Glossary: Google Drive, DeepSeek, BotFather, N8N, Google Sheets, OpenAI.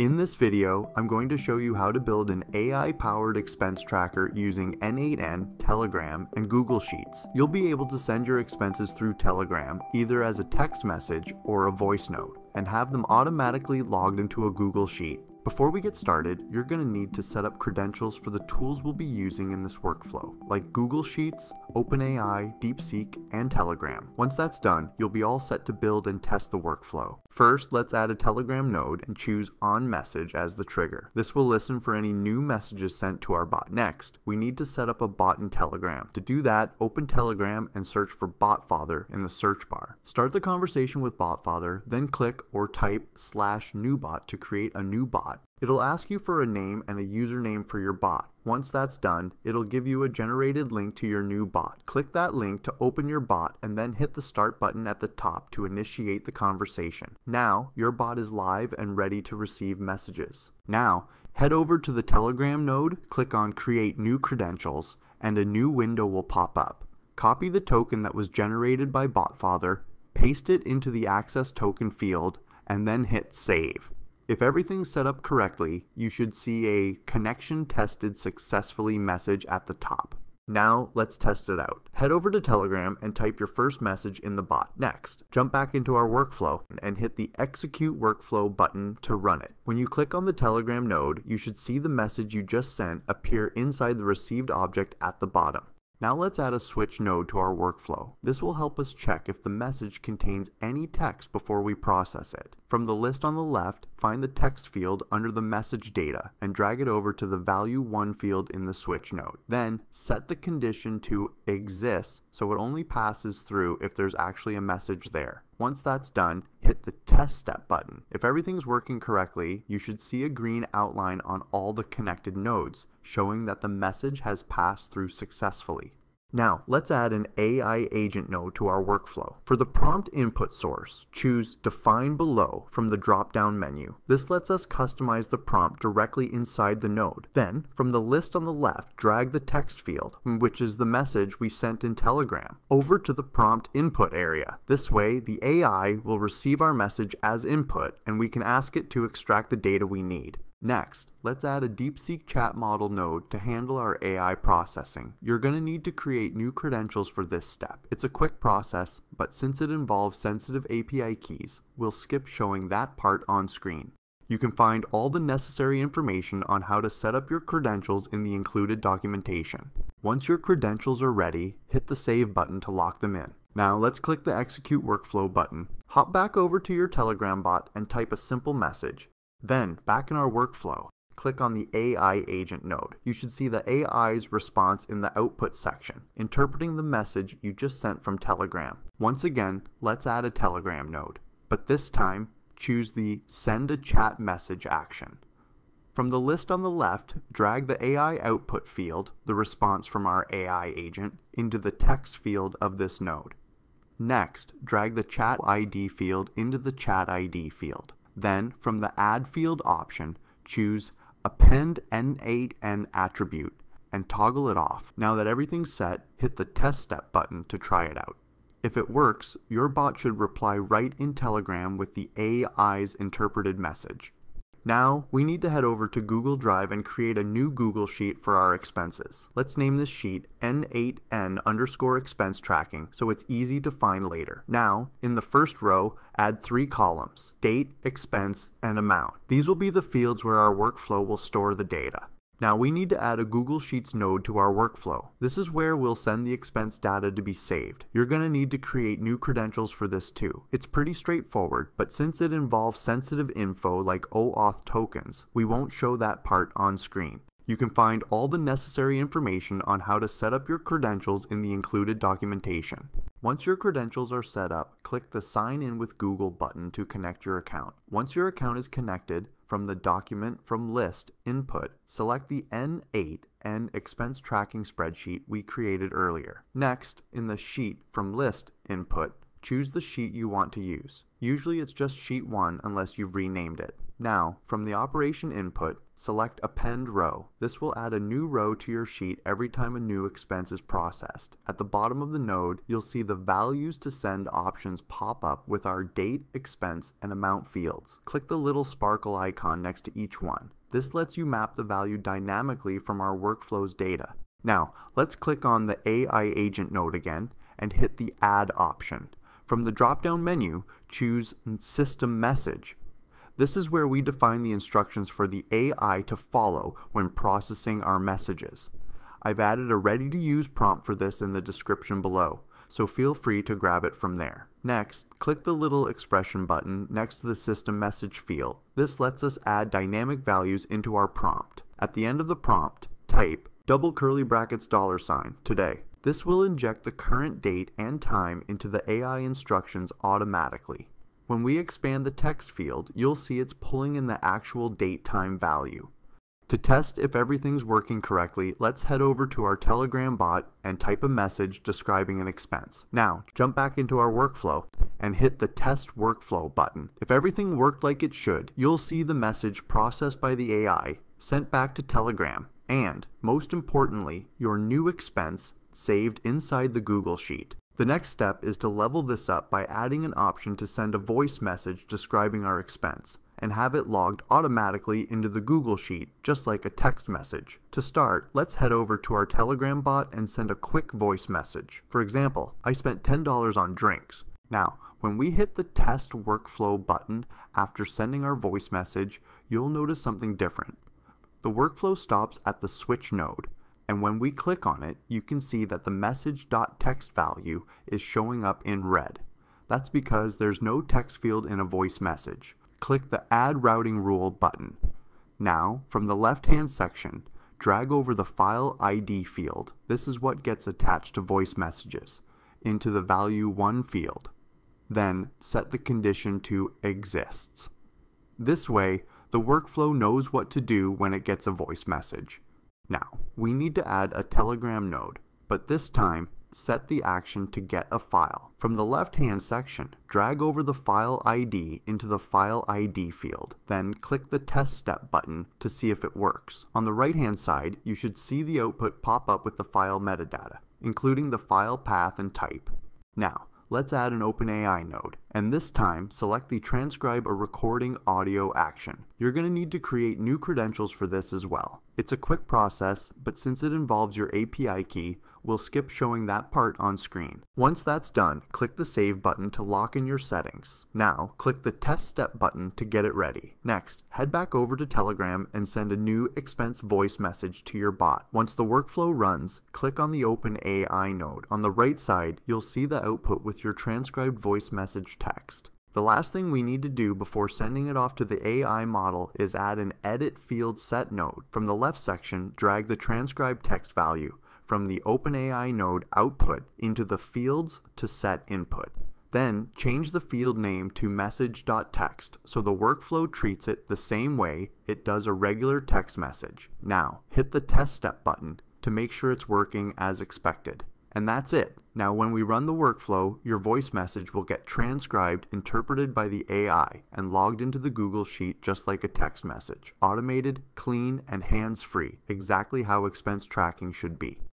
In this video, I'm going to show you how to build an AI-powered expense tracker using N8N, Telegram, and Google Sheets. You'll be able to send your expenses through Telegram, either as a text message or a voice note, and have them automatically logged into a Google Sheet. Before we get started, you're going to need to set up credentials for the tools we'll be using in this workflow, like Google Sheets, OpenAI, DeepSeek, and Telegram. Once that's done, you'll be all set to build and test the workflow. First, let's add a Telegram node and choose On Message as the trigger. This will listen for any new messages sent to our bot. Next, we need to set up a bot in Telegram. To do that, open Telegram and search for BotFather in the search bar. Start the conversation with BotFather, then click or type /newbot to create a new bot. It'll ask you for a name and a username for your bot. Once that's done, it'll give you a generated link to your new bot. Click that link to open your bot and then hit the start button at the top to initiate the conversation. Now, your bot is live and ready to receive messages. Now, head over to the Telegram node, click on Create New Credentials, and a new window will pop up. Copy the token that was generated by BotFather, paste it into the Access Token field, and then hit Save. If everything's set up correctly, you should see a Connection Tested Successfully message at the top. Now let's test it out. Head over to Telegram and type your first message in the bot. Next, jump back into our workflow and hit the Execute Workflow button to run it. When you click on the Telegram node, you should see the message you just sent appear inside the received object at the bottom. Now let's add a switch node to our workflow. This will help us check if the message contains any text before we process it. From the list on the left, find the text field under the message data and drag it over to the value 1 field in the switch node. Then set the condition to exists so it only passes through if there's actually a message there. Once that's done, hit the test step button. If everything's working correctly, you should see a green outline on all the connected nodes, showing that the message has passed through successfully. Now, let's add an AI agent node to our workflow. For the prompt input source, choose Define Below from the drop-down menu. This lets us customize the prompt directly inside the node. Then, from the list on the left, drag the text field, which is the message we sent in Telegram, over to the prompt input area. This way, the AI will receive our message as input, and we can ask it to extract the data we need. Next, let's add a DeepSeek chat model node to handle our AI processing. You're going to need to create new credentials for this step. It's a quick process, but since it involves sensitive API keys, we'll skip showing that part on screen. You can find all the necessary information on how to set up your credentials in the included documentation. Once your credentials are ready, hit the Save button to lock them in. Now let's click the Execute Workflow button. Hop back over to your Telegram bot and type a simple message. Then, back in our workflow, click on the AI agent node. You should see the AI's response in the output section, interpreting the message you just sent from Telegram. Once again, let's add a Telegram node, but this time, choose the Send a Chat Message action. From the list on the left, drag the AI output field, the response from our AI agent, into the text field of this node. Next, drag the Chat ID field into the Chat ID field. Then, from the Add Field option, choose Append N8N Attribute and toggle it off. Now that everything's set, hit the Test Step button to try it out. If it works, your bot should reply right in Telegram with the AI's interpreted message. Now, we need to head over to Google Drive and create a new Google Sheet for our expenses. Let's name this sheet N8N_expense tracking so it's easy to find later. Now, in the first row, add 3 columns: date, expense, and amount. These will be the fields where our workflow will store the data. Now we need to add a Google Sheets node to our workflow. This is where we'll send the expense data to be saved. You're going to need to create new credentials for this too. It's pretty straightforward, but since it involves sensitive info like OAuth tokens, we won't show that part on screen. You can find all the necessary information on how to set up your credentials in the included documentation. Once your credentials are set up, click the Sign in with Google button to connect your account. Once your account is connected, from the Document from List input, select the N8N expense tracking spreadsheet we created earlier. Next, in the Sheet from List input, choose the sheet you want to use. Usually it's just Sheet 1 unless you've renamed it. Now, from the operation input, select Append Row. This will add a new row to your sheet every time a new expense is processed. At the bottom of the node, you'll see the Values to Send options pop up with our Date, Expense, and Amount fields. Click the little sparkle icon next to each one. This lets you map the value dynamically from our workflow's data. Now, let's click on the AI Agent node again and hit the Add option. From the drop-down menu, choose System Message. This is where we define the instructions for the AI to follow when processing our messages. I've added a ready-to-use prompt for this in the description below, so feel free to grab it from there. Next, click the little expression button next to the System Message field. This lets us add dynamic values into our prompt. At the end of the prompt, type $$ today. This will inject the current date and time into the AI instructions automatically. When we expand the text field, you'll see it's pulling in the actual date-time value. To test if everything's working correctly, let's head over to our Telegram bot and type a message describing an expense. Now, jump back into our workflow and hit the Test Workflow button. If everything worked like it should, you'll see the message processed by the AI, sent back to Telegram, and, most importantly, your new expense saved inside the Google Sheet. The next step is to level this up by adding an option to send a voice message describing our expense and have it logged automatically into the Google Sheet, just like a text message. To start, let's head over to our Telegram bot and send a quick voice message. For example, I spent $10 on drinks. Now, when we hit the Test Workflow button after sending our voice message, you'll notice something different. The workflow stops at the switch node. And when we click on it, you can see that the message.text value is showing up in red. That's because there's no text field in a voice message. Click the Add Routing Rule button. Now, from the left-hand section, drag over the File ID field, this is what gets attached to voice messages, into the Value 1 field. Then, set the condition to Exists. This way, the workflow knows what to do when it gets a voice message. Now, we need to add a Telegram node, but this time, set the action to get a file. From the left-hand section, drag over the File ID into the File ID field, then click the Test Step button to see if it works. On the right-hand side, you should see the output pop up with the file metadata, including the file path and type. Now, let's add an OpenAI node, and this time, select the Transcribe a Recording Audio action. You're going to need to create new credentials for this as well. It's a quick process, but since it involves your API key, we'll skip showing that part on screen. Once that's done, click the Save button to lock in your settings. Now, click the Test Step button to get it ready. Next, head back over to Telegram and send a new expense voice message to your bot. Once the workflow runs, click on the OpenAI node. On the right side, you'll see the output with your transcribed voice message text. The last thing we need to do before sending it off to the AI model is add an Edit Field Set node. From the left section, drag the transcribed text value from the OpenAI node output into the Fields to Set input. Then, change the field name to message.text so the workflow treats it the same way it does a regular text message. Now, hit the Test Step button to make sure it's working as expected. And that's it. Now when we run the workflow, your voice message will get transcribed, interpreted by the AI, and logged into the Google Sheet just like a text message. Automated, clean, and hands-free. Exactly how expense tracking should be.